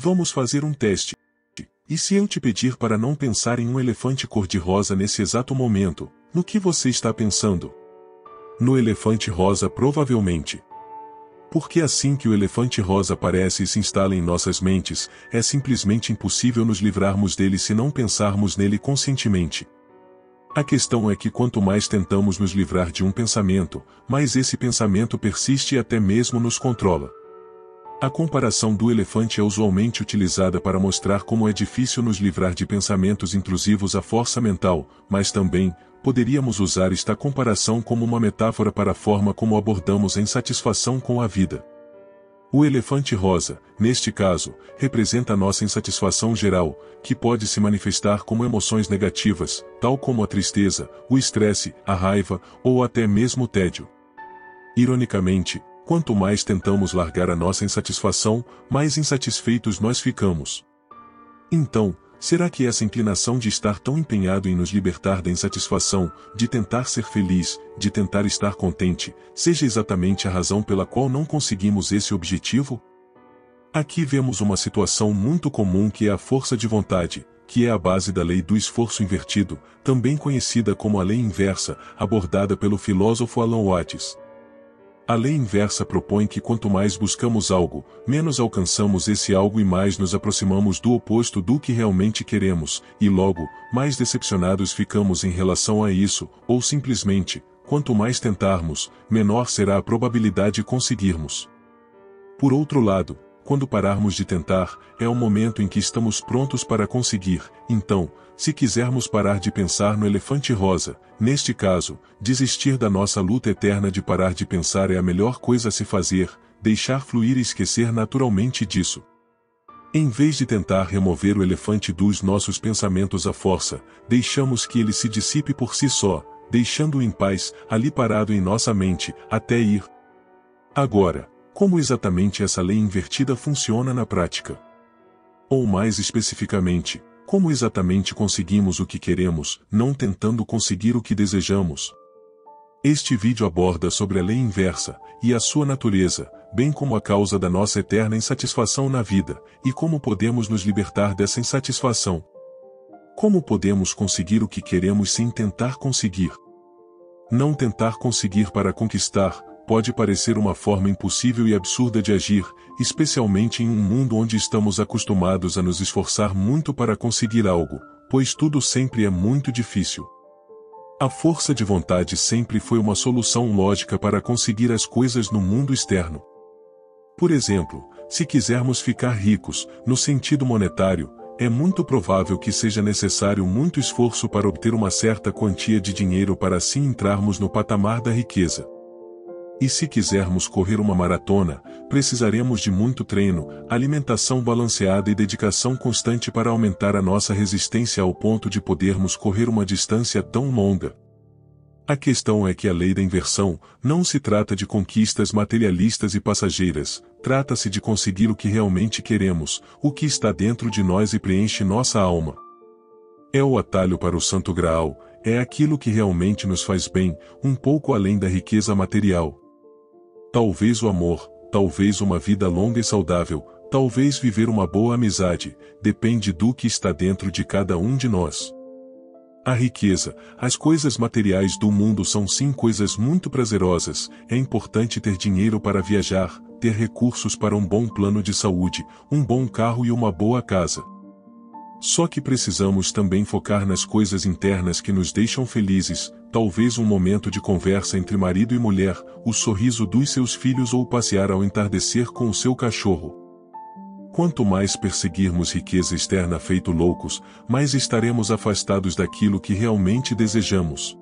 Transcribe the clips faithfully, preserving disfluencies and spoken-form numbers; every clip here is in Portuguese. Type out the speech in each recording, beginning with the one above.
Vamos fazer um teste. E se eu te pedir para não pensar em um elefante cor-de-rosa nesse exato momento, no que você está pensando? No elefante rosa, provavelmente. Porque assim que o elefante rosa aparece e se instala em nossas mentes, é simplesmente impossível nos livrarmos dele se não pensarmos nele conscientemente. A questão é que quanto mais tentamos nos livrar de um pensamento, mais esse pensamento persiste e até mesmo nos controla. A comparação do elefante é usualmente utilizada para mostrar como é difícil nos livrar de pensamentos intrusivos à força mental, mas também, poderíamos usar esta comparação como uma metáfora para a forma como abordamos a insatisfação com a vida. O elefante rosa, neste caso, representa a nossa insatisfação geral, que pode se manifestar como emoções negativas, tal como a tristeza, o estresse, a raiva ou até mesmo o tédio. Ironicamente, quanto mais tentamos largar a nossa insatisfação, mais insatisfeitos nós ficamos. Então, será que essa inclinação de estar tão empenhado em nos libertar da insatisfação, de tentar ser feliz, de tentar estar contente, seja exatamente a razão pela qual não conseguimos esse objetivo? Aqui vemos uma situação muito comum que é a força de vontade, que é a base da lei do esforço invertido, também conhecida como a lei inversa, abordada pelo filósofo Alan Watts. A lei inversa propõe que quanto mais buscamos algo, menos alcançamos esse algo e mais nos aproximamos do oposto do que realmente queremos, e logo, mais decepcionados ficamos em relação a isso, ou simplesmente, quanto mais tentarmos, menor será a probabilidade de conseguirmos. Por outro lado, quando pararmos de tentar, é o momento em que estamos prontos para conseguir, então, se quisermos parar de pensar no elefante rosa, neste caso, desistir da nossa luta eterna de parar de pensar é a melhor coisa a se fazer, deixar fluir e esquecer naturalmente disso. Em vez de tentar remover o elefante dos nossos pensamentos à força, deixamos que ele se dissipe por si só, deixando-o em paz, ali parado em nossa mente, até ir. Agora, como exatamente essa lei invertida funciona na prática? Ou mais especificamente, como exatamente conseguimos o que queremos, não tentando conseguir o que desejamos? Este vídeo aborda sobre a lei inversa, e a sua natureza, bem como a causa da nossa eterna insatisfação na vida, e como podemos nos libertar dessa insatisfação. Como podemos conseguir o que queremos sem tentar conseguir? Não tentar conseguir para conquistar, pode parecer uma forma impossível e absurda de agir, especialmente em um mundo onde estamos acostumados a nos esforçar muito para conseguir algo, pois tudo sempre é muito difícil. A força de vontade sempre foi uma solução lógica para conseguir as coisas no mundo externo. Por exemplo, se quisermos ficar ricos, no sentido monetário, é muito provável que seja necessário muito esforço para obter uma certa quantia de dinheiro para assim entrarmos no patamar da riqueza. E se quisermos correr uma maratona, precisaremos de muito treino, alimentação balanceada e dedicação constante para aumentar a nossa resistência ao ponto de podermos correr uma distância tão longa. A questão é que a lei da inversão não se trata de conquistas materialistas e passageiras, trata-se de conseguir o que realmente queremos, o que está dentro de nós e preenche nossa alma. É o atalho para o Santo Graal, é aquilo que realmente nos faz bem, um pouco além da riqueza material. Talvez o amor, talvez uma vida longa e saudável, talvez viver uma boa amizade, depende do que está dentro de cada um de nós. A riqueza, as coisas materiais do mundo são sim coisas muito prazerosas, é importante ter dinheiro para viajar, ter recursos para um bom plano de saúde, um bom carro e uma boa casa. Só que precisamos também focar nas coisas internas que nos deixam felizes, talvez um momento de conversa entre marido e mulher, o sorriso dos seus filhos ou passear ao entardecer com o seu cachorro. Quanto mais perseguirmos riqueza externa feito loucos, mais estaremos afastados daquilo que realmente desejamos.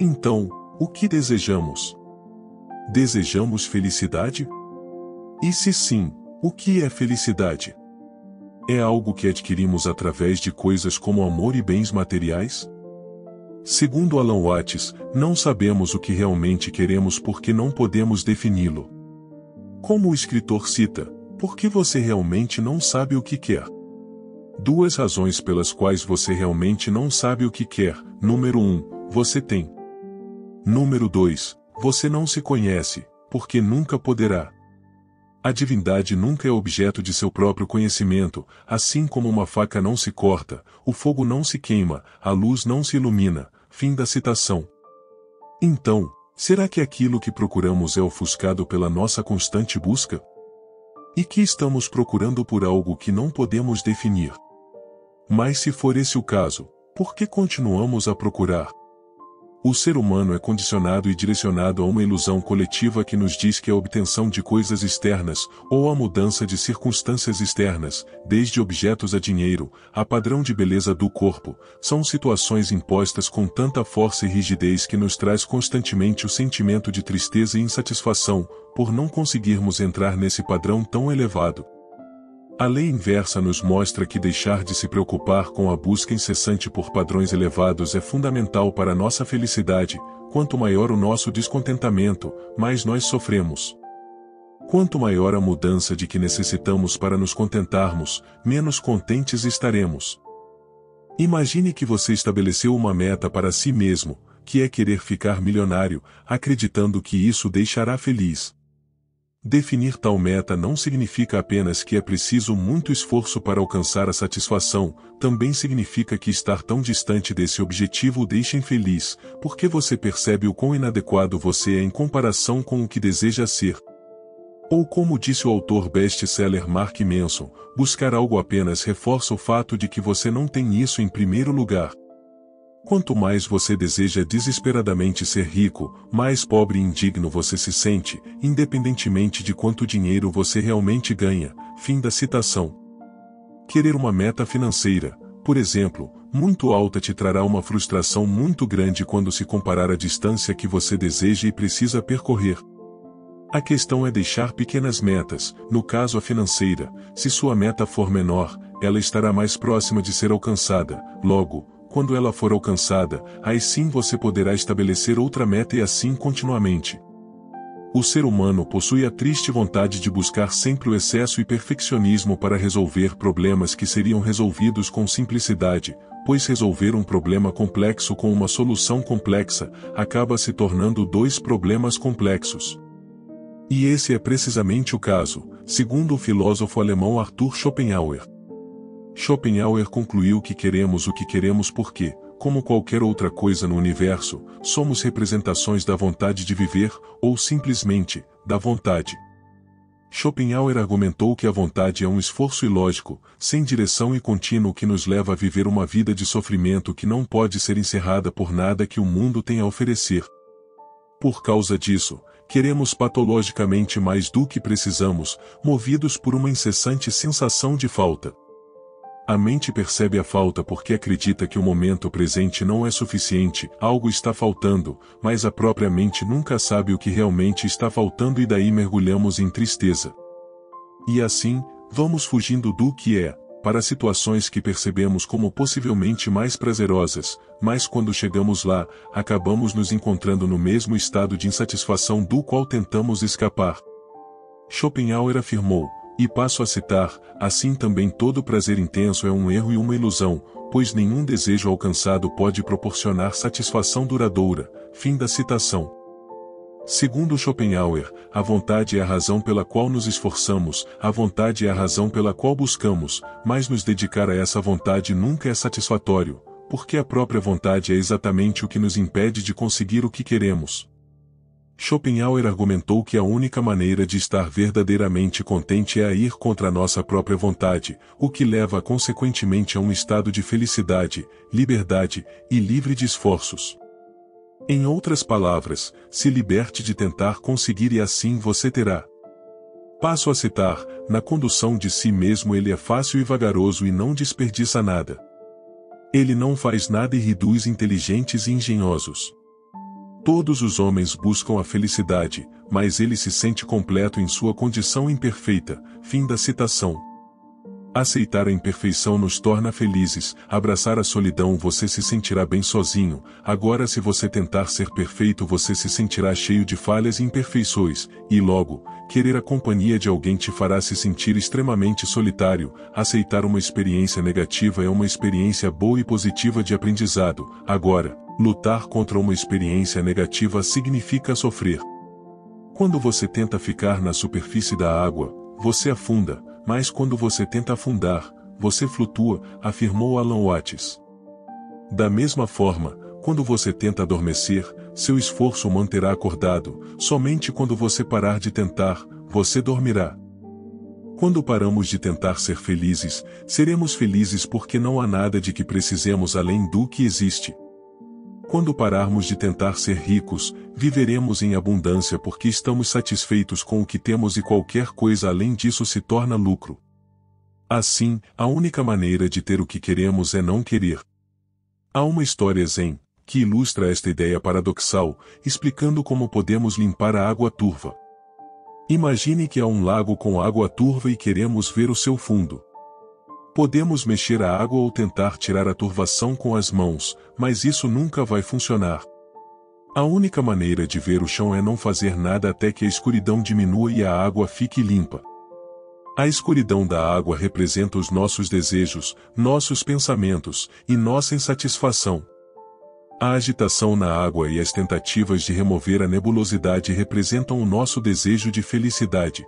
Então, o que desejamos? Desejamos felicidade? E se sim, o que é felicidade? É algo que adquirimos através de coisas como amor e bens materiais? Segundo Alan Watts, não sabemos o que realmente queremos porque não podemos defini-lo. Como o escritor cita, por que você realmente não sabe o que quer? Duas razões pelas quais você realmente não sabe o que quer. Número um, você tem. Número dois, você não se conhece, porque nunca poderá. A divindade nunca é objeto de seu próprio conhecimento, assim como uma faca não se corta, o fogo não se queima, a luz não se ilumina. Fim da citação. Então, será que aquilo que procuramos é ofuscado pela nossa constante busca? E que estamos procurando por algo que não podemos definir? Mas se for esse o caso, por que continuamos a procurar? O ser humano é condicionado e direcionado a uma ilusão coletiva que nos diz que a obtenção de coisas externas, ou a mudança de circunstâncias externas, desde objetos a dinheiro, a padrão de beleza do corpo, são situações impostas com tanta força e rigidez que nos traz constantemente o sentimento de tristeza e insatisfação, por não conseguirmos entrar nesse padrão tão elevado. A lei inversa nos mostra que deixar de se preocupar com a busca incessante por padrões elevados é fundamental para nossa felicidade. Quanto maior o nosso descontentamento, mais nós sofremos. Quanto maior a mudança de que necessitamos para nos contentarmos, menos contentes estaremos. Imagine que você estabeleceu uma meta para si mesmo, que é querer ficar milionário, acreditando que isso o deixará feliz. Definir tal meta não significa apenas que é preciso muito esforço para alcançar a satisfação, também significa que estar tão distante desse objetivo o deixa infeliz, porque você percebe o quão inadequado você é em comparação com o que deseja ser. Ou como disse o autor best-seller Mark Manson, buscar algo apenas reforça o fato de que você não tem isso em primeiro lugar. Quanto mais você deseja desesperadamente ser rico, mais pobre e indigno você se sente, independentemente de quanto dinheiro você realmente ganha. Fim da citação. Querer uma meta financeira, por exemplo, muito alta te trará uma frustração muito grande quando se comparar à distância que você deseja e precisa percorrer. A questão é deixar pequenas metas, no caso a financeira. Se sua meta for menor, ela estará mais próxima de ser alcançada, logo, quando ela for alcançada, aí sim você poderá estabelecer outra meta e assim continuamente. O ser humano possui a triste vontade de buscar sempre o excesso e perfeccionismo para resolver problemas que seriam resolvidos com simplicidade, pois resolver um problema complexo com uma solução complexa acaba se tornando dois problemas complexos. E esse é precisamente o caso, segundo o filósofo alemão Arthur Schopenhauer. Schopenhauer concluiu que queremos o que queremos porque, como qualquer outra coisa no universo, somos representações da vontade de viver, ou simplesmente, da vontade. Schopenhauer argumentou que a vontade é um esforço ilógico, sem direção e contínuo que nos leva a viver uma vida de sofrimento que não pode ser encerrada por nada que o mundo tem a oferecer. Por causa disso, queremos patologicamente mais do que precisamos, movidos por uma incessante sensação de falta. A mente percebe a falta porque acredita que o momento presente não é suficiente, algo está faltando, mas a própria mente nunca sabe o que realmente está faltando e daí mergulhamos em tristeza. E assim, vamos fugindo do que é, para situações que percebemos como possivelmente mais prazerosas, mas quando chegamos lá, acabamos nos encontrando no mesmo estado de insatisfação do qual tentamos escapar. Schopenhauer afirmou, e passo a citar, assim também todo prazer intenso é um erro e uma ilusão, pois nenhum desejo alcançado pode proporcionar satisfação duradoura. Fim da citação. Segundo Schopenhauer, a vontade é a razão pela qual nos esforçamos, a vontade é a razão pela qual buscamos, mas nos dedicar a essa vontade nunca é satisfatório, porque a própria vontade é exatamente o que nos impede de conseguir o que queremos. Schopenhauer argumentou que a única maneira de estar verdadeiramente contente é a ir contra a nossa própria vontade, o que leva consequentemente a um estado de felicidade, liberdade e livre de esforços. Em outras palavras, se liberte de tentar conseguir e assim você terá. Passo a citar, na condução de si mesmo ele é fácil e vagaroso e não desperdiça nada. Ele não faz nada e reduz inteligentes e engenhosos. Todos os homens buscam a felicidade, mas ele se sente completo em sua condição imperfeita. Fim da citação. Aceitar a imperfeição nos torna felizes, abraçar a solidão você se sentirá bem sozinho, agora se você tentar ser perfeito você se sentirá cheio de falhas e imperfeições, e logo, querer a companhia de alguém te fará se sentir extremamente solitário, aceitar uma experiência negativa é uma experiência boa e positiva de aprendizado, agora, lutar contra uma experiência negativa significa sofrer. Quando você tenta ficar na superfície da água, você afunda, mas quando você tenta afundar, você flutua, afirmou Alan Watts. Da mesma forma, quando você tenta adormecer, seu esforço o manterá acordado, somente quando você parar de tentar, você dormirá. Quando paramos de tentar ser felizes, seremos felizes porque não há nada de que precisemos além do que existe. Quando pararmos de tentar ser ricos, viveremos em abundância porque estamos satisfeitos com o que temos e qualquer coisa além disso se torna lucro. Assim, a única maneira de ter o que queremos é não querer. Há uma história zen, que ilustra esta ideia paradoxal, explicando como podemos limpar a água turva. Imagine que há um lago com água turva e queremos ver o seu fundo. Podemos mexer a água ou tentar tirar a turvação com as mãos, mas isso nunca vai funcionar. A única maneira de ver o chão é não fazer nada até que a escuridão diminua e a água fique limpa. A escuridão da água representa os nossos desejos, nossos pensamentos e nossa insatisfação. A agitação na água e as tentativas de remover a nebulosidade representam o nosso desejo de felicidade.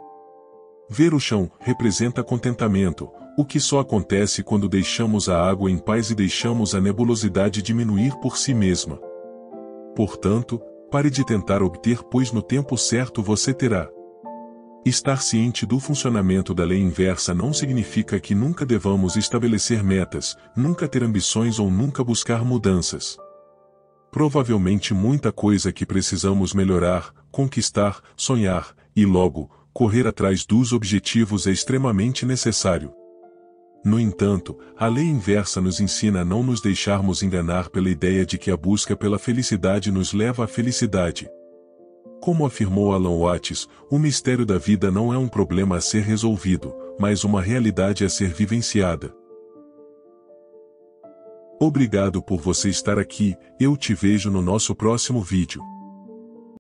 Ver o chão representa contentamento, o que só acontece quando deixamos a água em paz e deixamos a nebulosidade diminuir por si mesma. Portanto, pare de tentar obter, pois no tempo certo você terá. Estar ciente do funcionamento da lei inversa não significa que nunca devamos estabelecer metas, nunca ter ambições ou nunca buscar mudanças. Provavelmente muita coisa que precisamos melhorar, conquistar, sonhar, e logo, correr atrás dos objetivos é extremamente necessário. No entanto, a lei inversa nos ensina a não nos deixarmos enganar pela ideia de que a busca pela felicidade nos leva à felicidade. Como afirmou Alan Watts, o mistério da vida não é um problema a ser resolvido, mas uma realidade a ser vivenciada. Obrigado por você estar aqui, eu te vejo no nosso próximo vídeo.